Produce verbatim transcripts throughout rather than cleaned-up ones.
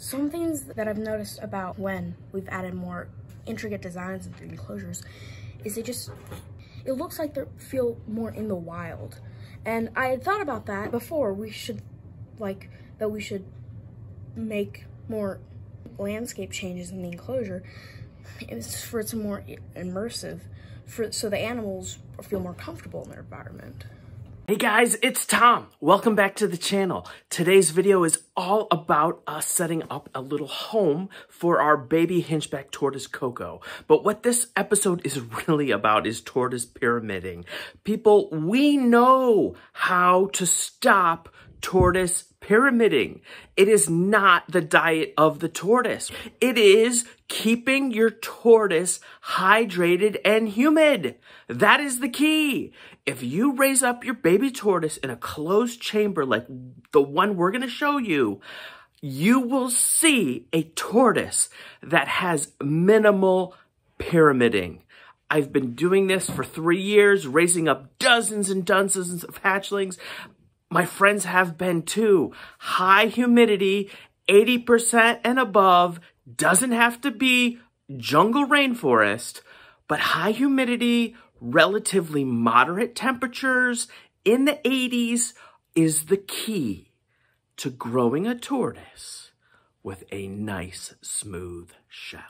Some things that I've noticed about when we've added more intricate designs and three D closures is they just, it looks like they feel more in the wild. And I had thought about that before, we should, like, that we should make more landscape changes in the enclosure for it to be more immersive, for, so the animals feel more comfortable in their environment. Hey guys, it's Tom. Welcome back to the channel. Today's video is all about us setting up a little home for our baby Hinchback tortoise, Coco. But what this episode is really about is tortoise pyramiding. People, we know how to stop tortoise pyramiding. It is not the diet of the tortoise. It is keeping your tortoise hydrated and humid. That is the key. If you raise up your baby tortoise in a closed chamber like the one we're going to show you, you will see a tortoise that has minimal pyramiding. I've been doing this for three years, raising up dozens and dozens of hatchlings. My friends have been too. High humidity, eighty percent and above, doesn't have to be jungle rainforest, but high humidity, relatively moderate temperatures in the eighties is the key to growing a tortoise with a nice smooth shell.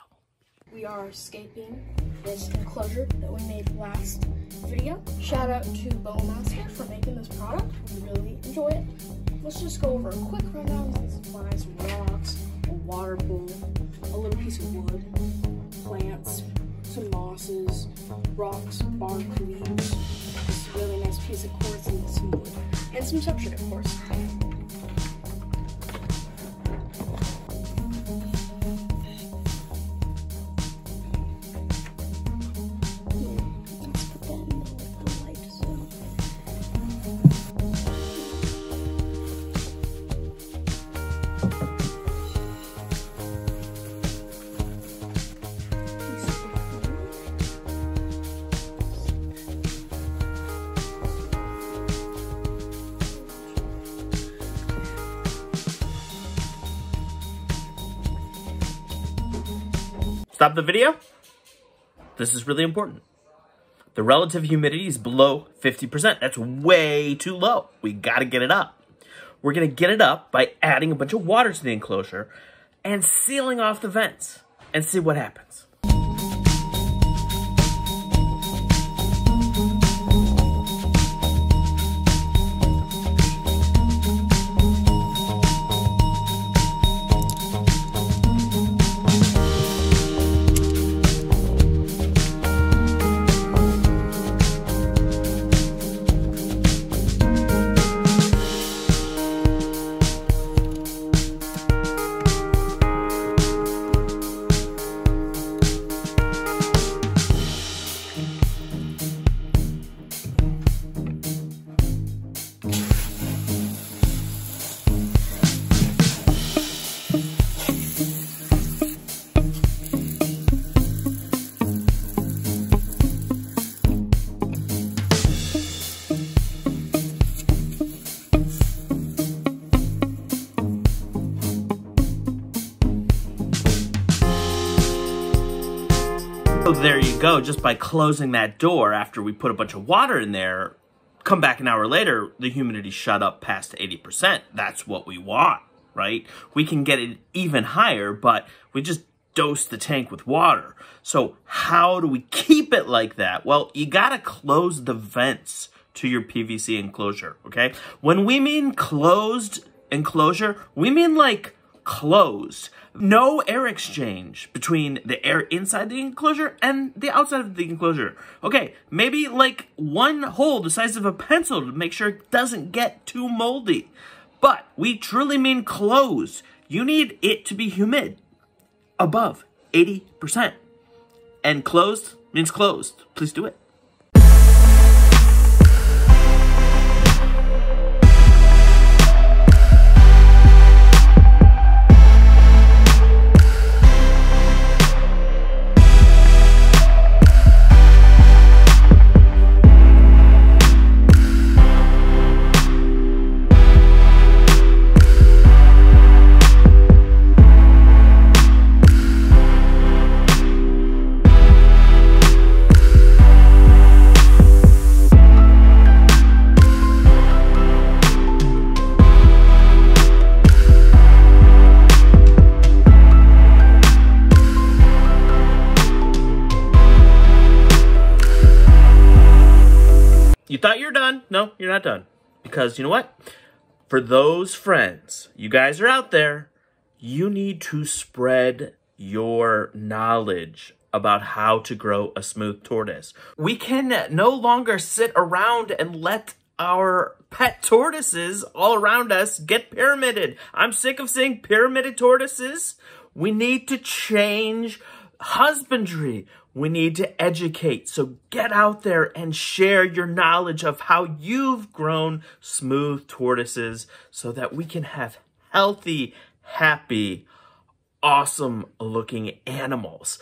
We are escaping this enclosure that we made last video. Shout out to Bone Mouse here for making this product. We really enjoy it. Let's just go over a quick rundown of supplies: rocks, a water bowl, a little piece of wood, plants, some mosses, rocks, bark leaves, this really nice piece of quartz, and some wood, and some substrate, of course. Stop the video. This is really important. The relative humidity is below fifty percent. That's way too low. We gotta get it up. We're gonna get it up by adding a bunch of water to the enclosure and sealing off the vents and see what happens. There you go. Just by closing that door after we put a bunch of water in there, come back an hour later, the humidity shut up past eighty percent. That's what we want, right? We can get it even higher, but we just dose the tank with water. So how do we keep it like that? Well, you got to close the vents to your P V C enclosure, okay? When we mean closed enclosure, we mean like closed. No air exchange between the air inside the enclosure and the outside of the enclosure. Okay, maybe like one hole the size of a pencil to make sure it doesn't get too moldy. But we truly mean closed. You need it to be humid above eighty percent. And closed means closed. Please do it. thought you're done. No, you're not done. Because you know what? For those friends, you guys are out there, you need to spread your knowledge about how to grow a smooth tortoise. We can no longer sit around and let our pet tortoises all around us get pyramided. I'm sick of seeing pyramided tortoises. We need to change husbandry. We need to educate. So get out there and share your knowledge of how you've grown smooth tortoises so that we can have healthy, happy, awesome looking animals.